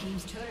Team's turret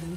Blue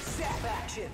Zap action!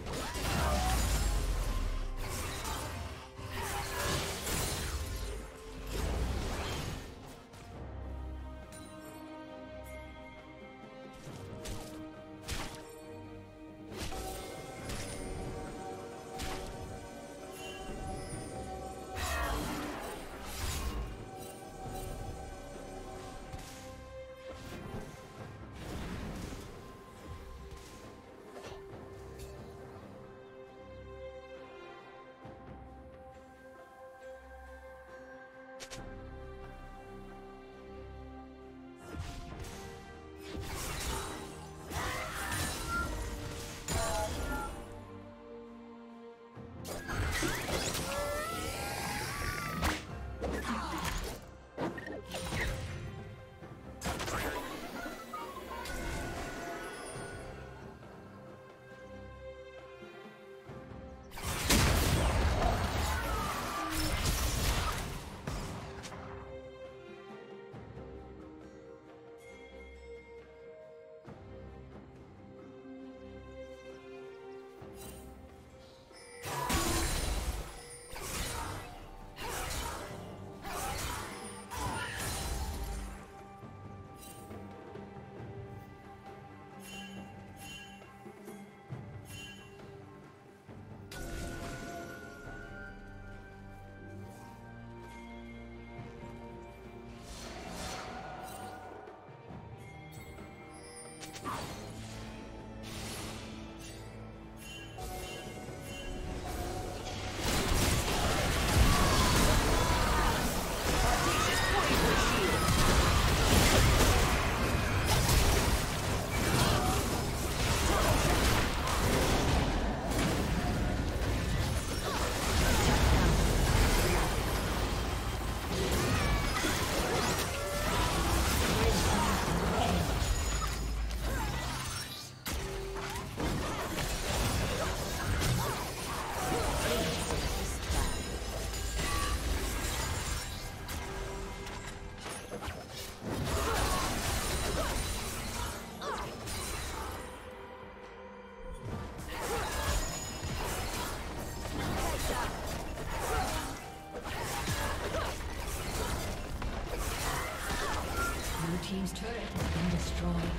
Team's turret has been destroyed.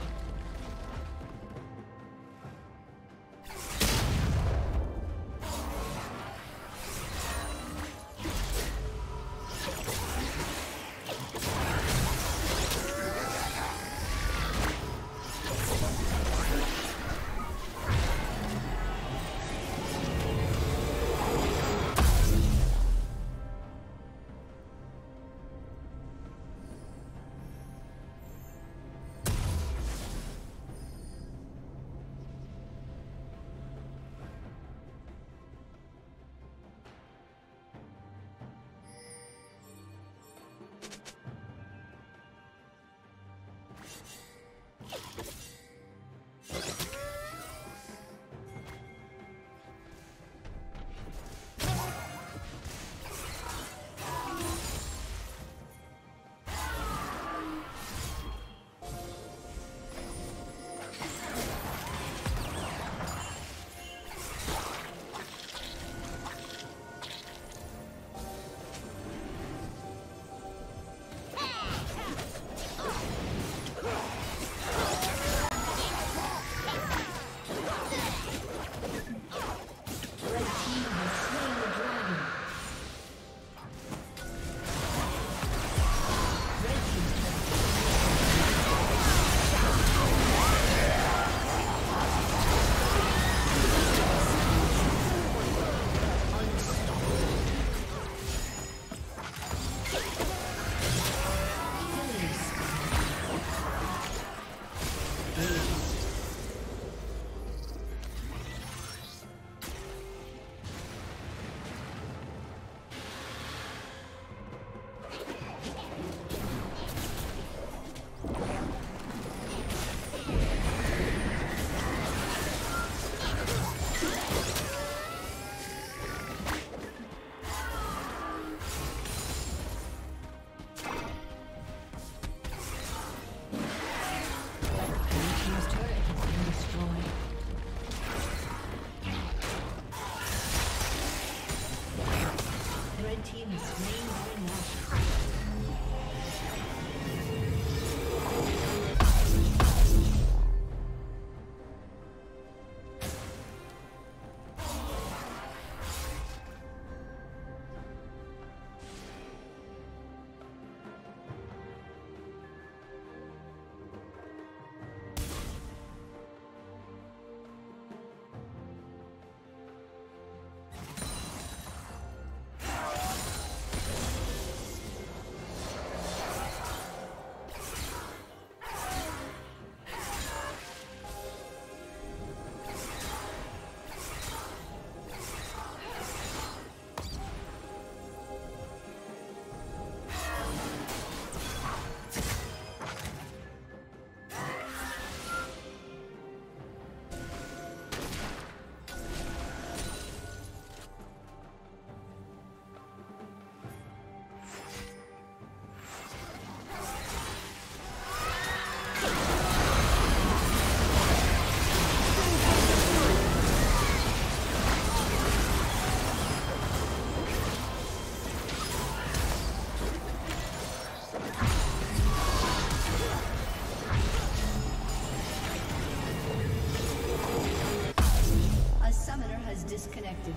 disconnected.